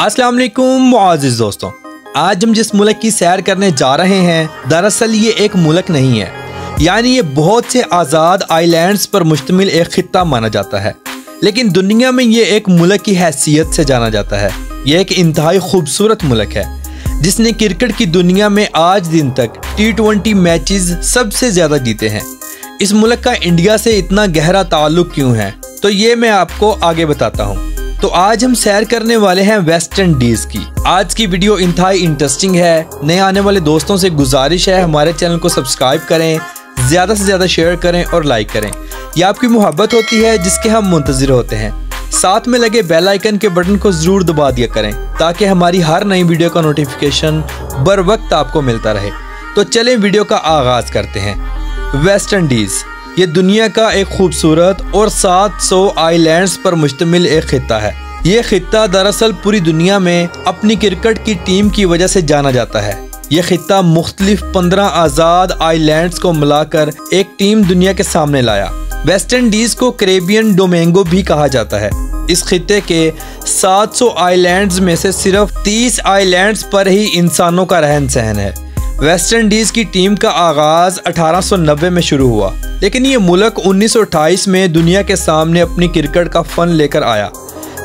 अस्सलाम वालेकुम आज़ीज़ दोस्तों, आज हम जिस मुल्क की सैर करने जा रहे हैं दरअसल ये एक मुल्क नहीं है, यानी ये बहुत से आज़ाद आइलैंड्स पर मुश्तमिल एक खित्ता माना जाता है, लेकिन दुनिया में ये एक मुल्क की हैसियत से जाना जाता है। ये एक इंतहाई खूबसूरत मुल्क है जिसने क्रिकेट की दुनिया में आज दिन तक T20 मैचेस सबसे ज़्यादा जीते हैं। इस मुल्क का इंडिया से इतना गहरा ताल्लुक़ क्यों है, तो ये मैं आपको आगे बताता हूँ। तो आज हम सैर करने वाले हैं वेस्ट इंडीज की। आज की वीडियो इंतहाई इंटरेस्टिंग है। नए आने वाले दोस्तों से गुजारिश है हमारे चैनल को सब्सक्राइब करें, ज़्यादा से ज़्यादा शेयर करें और लाइक करें। यह आपकी मोहब्बत होती है जिसके हम मुंतज़िर होते हैं। साथ में लगे बेल आइकन के बटन को ज़रूर दबा दिया करें ताकि हमारी हर नई वीडियो का नोटिफिकेशन बर वक्त आपको मिलता रहे। तो चलें वीडियो का आगाज़ करते हैं। वेस्ट इंडीज़ ये दुनिया का एक खूबसूरत और 700 आइलैंड्स पर मुश्तमिल एक खित्ता है। ये खित्ता दरअसल पूरी दुनिया में अपनी क्रिकेट की टीम की वजह से जाना जाता है। ये खित्ता मुख्तलिफ 15 आज़ाद आइलैंड्स को मिलाकर एक टीम दुनिया के सामने लाया। वेस्ट इंडीज़ को कैरेबियन डोमेंगो भी कहा जाता है। इस खित्ते के 700 आइलैंड्स में से सिर्फ 30 आइलैंड्स पर ही इंसानों का रहन सहन है। वेस्ट इंडीज़ की टीम का आगाज़ 1890 में शुरू हुआ, लेकिन ये मुल्क 1928 में दुनिया के सामने अपनी क्रिकेट का फन लेकर आया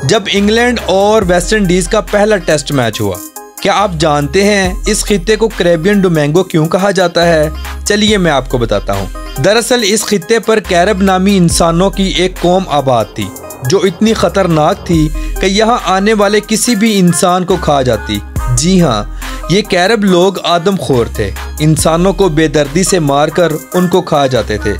जब इंग्लैंड और वेस्ट इंडीज़ का पहला टेस्ट मैच हुआ। क्या आप जानते हैं इस खित्ते को कैरेबियन डोमेंगो क्यों कहा जाता है? चलिए मैं आपको बताता हूँ। दरअसल इस खित्ते पर कैरब नामी इंसानों की एक कौम आबाद थी जो इतनी ख़तरनाक थी कि यहाँ आने वाले किसी भी इंसान को खा जाती। जी हाँ, ये कैरब लोग आदमखोर थे, इंसानों को बेदर्दी से मारकर उनको खा जाते थे।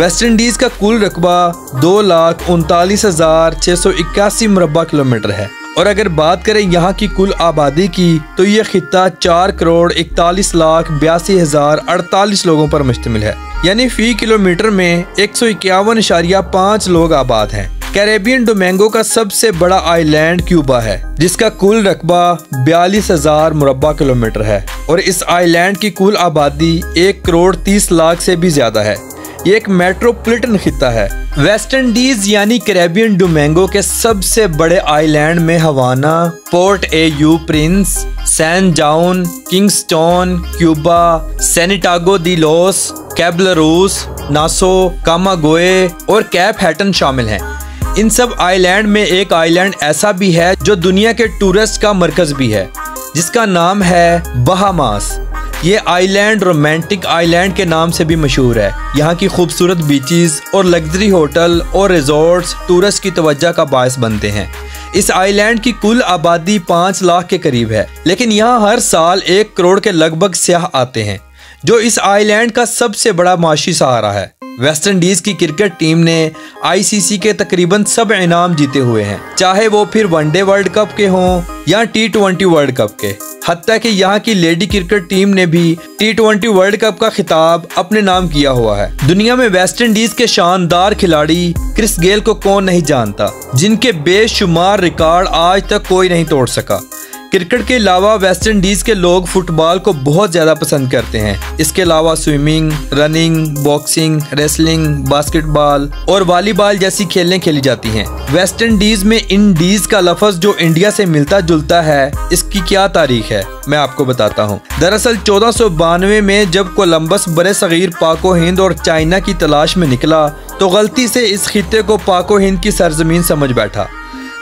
वेस्ट इंडीज़ का कुल रकबा 2,39,681 मरबा किलोमीटर है और अगर बात करें यहाँ की कुल आबादी की तो ये खित्ता 4,41,82,048 लोगों पर मुश्तमिल है, यानी फ़ी किलोमीटर में 151.5 लोग आबाद हैं। कैरेबियन डोमेंगो का सबसे बड़ा आइलैंड क्यूबा है जिसका कुल रकबा 42,000 मुरब्बा किलोमीटर है और इस आइलैंड की कुल आबादी 1,30,00,000 से भी ज़्यादा है। ये एक मेट्रोपॉलिटन खित्ता है। वेस्ट इंडीज़ यानी कैरेबियन डोमेंगो के सबसे बड़े आइलैंड में Havana, port A you Prince, San Juan, Kingston, Cuba, Santiago de los, Caballeros, Nassau, Camaguey और कैप हैटन शामिल हैं। इन सब आइलैंड में एक आइलैंड ऐसा भी है जो दुनिया के टूरिस्ट का मरकज़ भी है जिसका नाम है बहामास। ये आइलैंड रोमांटिक आइलैंड के नाम से भी मशहूर है। यहाँ की खूबसूरत बीचेस और लग्जरी होटल और रिजॉर्ट्स टूरिस्ट की तवज्जो का बायस बनते हैं। इस आइलैंड की कुल आबादी 5,00,000 के करीब है, लेकिन यहाँ हर साल 1 करोड़ के लगभग सयाह आते हैं जो इस आइलैंड का सबसे बड़ा माशी सहारा है। वेस्ट इंडीज़ की क्रिकेट टीम ने ICC के तकरीबन सब इनाम जीते हुए हैं, चाहे वो फिर वनडे वर्ल्ड कप के हों या T20 वर्ल्ड कप के। हत्ता कि यहाँ की लेडी क्रिकेट टीम ने भी T20 वर्ल्ड कप का खिताब अपने नाम किया हुआ है। दुनिया में वेस्ट इंडीज़ के शानदार खिलाड़ी क्रिस गेल को कौन नहीं जानता, जिनके बेशुमार रिकॉर्ड आज तक कोई नहीं तोड़ सका। क्रिकेट के अलावा वेस्ट इंडीज़ के लोग फुटबॉल को बहुत ज़्यादा पसंद करते हैं। इसके अलावा swimming, running, boxing, wrestling, basketball और वॉलीबॉल जैसी खेलें खेली जाती हैं। वेस्ट इंडीज़ में इंडीज़ का लफ्ज़ जो इंडिया से मिलता जुलता है, इसकी क्या तारीख है मैं आपको बताता हूँ। दरअसल 1492 में जब कोलम्बस बड़े सगीर पाको हिंद और चाइना की तलाश में निकला तो गलती से इस खित्ते को पाको हिंद की सरजमीन समझ बैठा,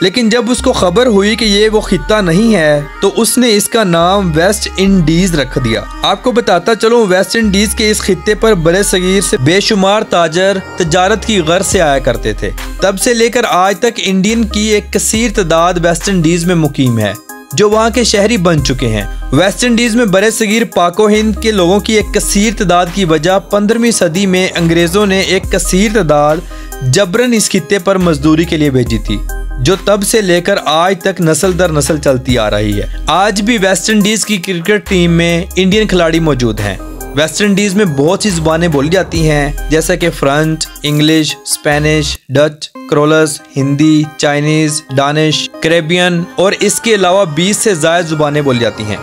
लेकिन जब उसको खबर हुई कि ये वो खित्ता नहीं है तो उसने इसका नाम वेस्ट इंडीज़ रख दिया। आपको बताता चलूं, वेस्ट इंडीज़ के इस खित्ते पर बड़े सगीर से बेशुमार ताजर तजारत की गर्ज से आया करते थे। तब से लेकर आज तक इंडियन की एक कसीर तादाद वेस्ट इंडीज़ में मुकीम है जो वहाँ के शहरी बन चुके हैं। वेस्ट इंडीज़ में बड़े सगीर पाको हिंद के लोगों की एक कसीर तादाद की वजह 15वीं सदी में अंग्रेज़ों ने एक कसीर तादाद जबरन इस खित्ते पर मजदूरी के लिए भेजी थी, जो तब से लेकर आज तक नस्ल दर नस्ल चलती आ रही है। आज भी वेस्ट इंडीज़ की क्रिकेट टीम में इंडियन खिलाड़ी मौजूद हैं। वेस्ट इंडीज़ में बहुत सी जुबानें बोली जाती हैं जैसे कि French, English, Spanish, Dutch, Creoles, Hindi, Chinese, Danish, Caribbean और इसके अलावा 20 से ज़ायद जुबानें बोली जाती हैं।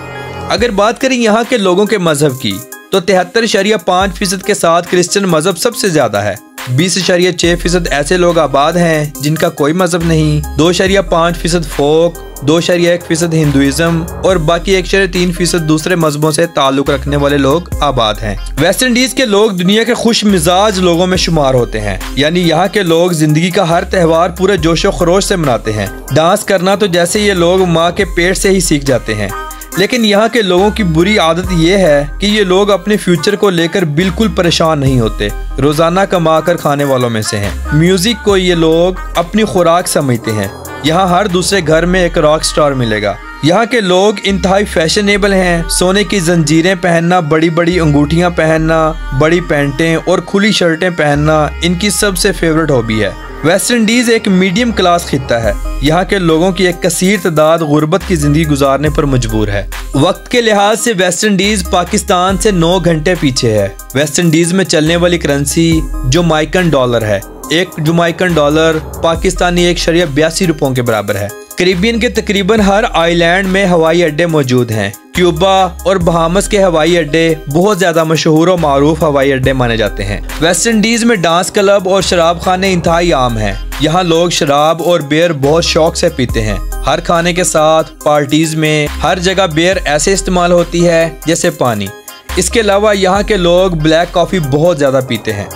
अगर बात करें यहाँ के लोगों के मजहब की तो 73.5% के साथ क्रिश्चियन मजहब सबसे ज़्यादा है। 20.6% ऐसे लोग आबाद हैं जिनका कोई मजहब नहीं, 2.5% फोक 2.1% हिंदुइज्म और बाकी 1.3% दूसरे मजहबों से ताल्लुक रखने वाले लोग आबाद हैं। वेस्ट इंडीज के लोग दुनिया के खुश मिजाज लोगों में शुमार होते हैं, यानी यहाँ के लोग जिंदगी का हर त्यौहार पूरे जोशो खरोश से मनाते हैं। डांस करना तो जैसे ये लोग माँ के पेट से ही सीख जाते हैं, लेकिन यहाँ के लोगों की बुरी आदत ये है कि ये लोग अपने फ्यूचर को लेकर बिल्कुल परेशान नहीं होते, रोजाना कमा कर खाने वालों में से हैं। म्यूजिक को ये लोग अपनी खुराक समझते हैं। यहाँ हर दूसरे घर में एक रॉक स्टार मिलेगा। यहाँ के लोग इंतहाई फैशनेबल हैं, सोने की जंजीरें पहनना, बड़ी बड़ी अंगूठियाँ पहनना, बड़ी पैंटें और खुली शर्टें पहनना इनकी सबसे फेवरेट हॉबी है। वेस्ट इंडीज एक मीडियम क्लास खिता है। यहाँ के लोगों की एक कसीर तादाद गुर्बत की जिंदगी गुजारने पर मजबूर है। वक्त के लिहाज से वेस्ट इंडीज पाकिस्तान से 9 घंटे पीछे है। वेस्ट इंडीज में चलने वाली करेंसी जमैकन डॉलर है। एक जमैकन डॉलर पाकिस्तानी 1.82 रुपयों के बराबर है। कैरिबियन के तकरीबन हर आइलैंड में हवाई अड्डे मौजूद हैं। क्यूबा और बहामस के हवाई अड्डे बहुत ज्यादा मशहूर और मारूफ हवाई अड्डे माने जाते हैं। वेस्ट इंडीज में डांस क्लब और शराब खाने इंतहाई आम हैं। यहाँ लोग शराब और बियर बहुत शौक से पीते हैं। हर खाने के साथ पार्टीज में हर जगह बियर ऐसे इस्तेमाल होती है जैसे पानी। इसके अलावा यहाँ के लोग ब्लैक कॉफी बहुत ज्यादा पीते हैं।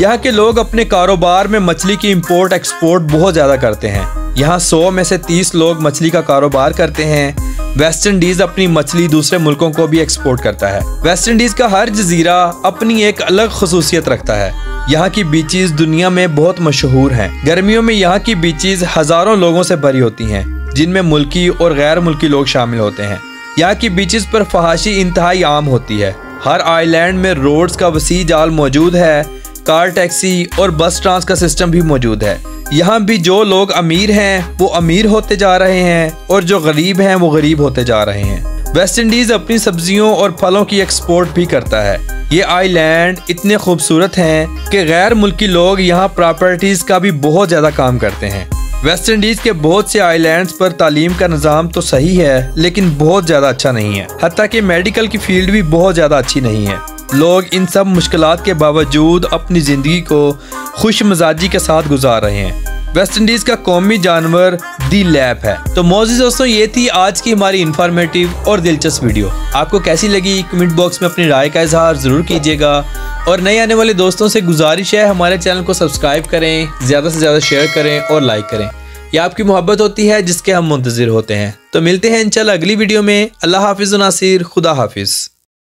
यहाँ के लोग अपने कारोबार में मछली की इम्पोर्ट एक्सपोर्ट बहुत ज्यादा करते हैं। यहाँ 100 में से 30 लोग मछली का कारोबार करते हैं। वेस्ट इंडीज अपनी मछली दूसरे मुल्कों को भी एक्सपोर्ट करता है। वेस्ट इंडीज का हर जजीरा अपनी एक अलग खसूसियत रखता है। यहाँ की बीचेस दुनिया में बहुत मशहूर हैं। गर्मियों में यहाँ की बीचेस हजारों लोगों से भरी होती हैं, जिनमें मुल्की और गैर मुल्की लोग शामिल होते हैं। यहाँ की बीचेस पर फहाशी इंतहाई आम होती है। हर आइलैंड में रोड्स का वसी जाल मौजूद है। कार, टैक्सी और बस ट्रांस का सिस्टम भी मौजूद है। यहाँ भी जो लोग अमीर हैं वो अमीर होते जा रहे हैं और जो गरीब हैं वो गरीब होते जा रहे हैं। वेस्ट इंडीज अपनी सब्जियों और फलों की एक्सपोर्ट भी करता है। ये आइलैंड इतने खूबसूरत हैं कि गैर मुल्की लोग यहाँ प्रॉपर्टीज का भी बहुत ज्यादा काम करते हैं। वेस्ट इंडीज के बहुत से आइलैंड्स पर तालीम का निज़ाम तो सही है, लेकिन बहुत ज्यादा अच्छा नहीं है। हत्ता कि मेडिकल की फील्ड भी बहुत ज्यादा अच्छी नहीं है। लोग इन सब मुश्किलात के बावजूद अपनी ज़िंदगी को खुश मिजाजी के साथ गुजार रहे हैं। वेस्ट इंडीज़ का कौमी जानवर दी लैप है। तो मोज़िज़ दोस्तों, ये थी आज की हमारी इंफॉर्मेटिव और दिलचस्प वीडियो। आपको कैसी लगी? कमेंट बॉक्स में अपनी राय का इजहार ज़रूर कीजिएगा। और नए आने वाले दोस्तों से गुजारिश है, हमारे चैनल को सब्सक्राइब करें, ज़्यादा से ज़्यादा शेयर करें और लाइक करें। यह आपकी मोहब्बत होती है जिसके हम मुंतज़िर होते हैं। तो मिलते हैं इंशाल्लाह अगली वीडियो में। अल्लाह हाफिज़ नासिर, खुदा हाफिज़।